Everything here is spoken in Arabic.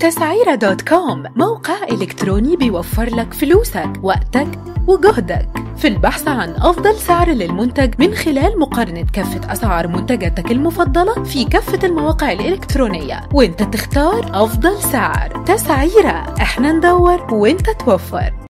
تسعيرة.com موقع إلكتروني بيوفر لك فلوسك، وقتك وجهدك في البحث عن أفضل سعر للمنتج من خلال مقارنة كافة أسعار منتجاتك المفضلة في كافة المواقع الإلكترونية، وانت تختار أفضل سعر. تسعيرة، احنا ندور وانت توفر.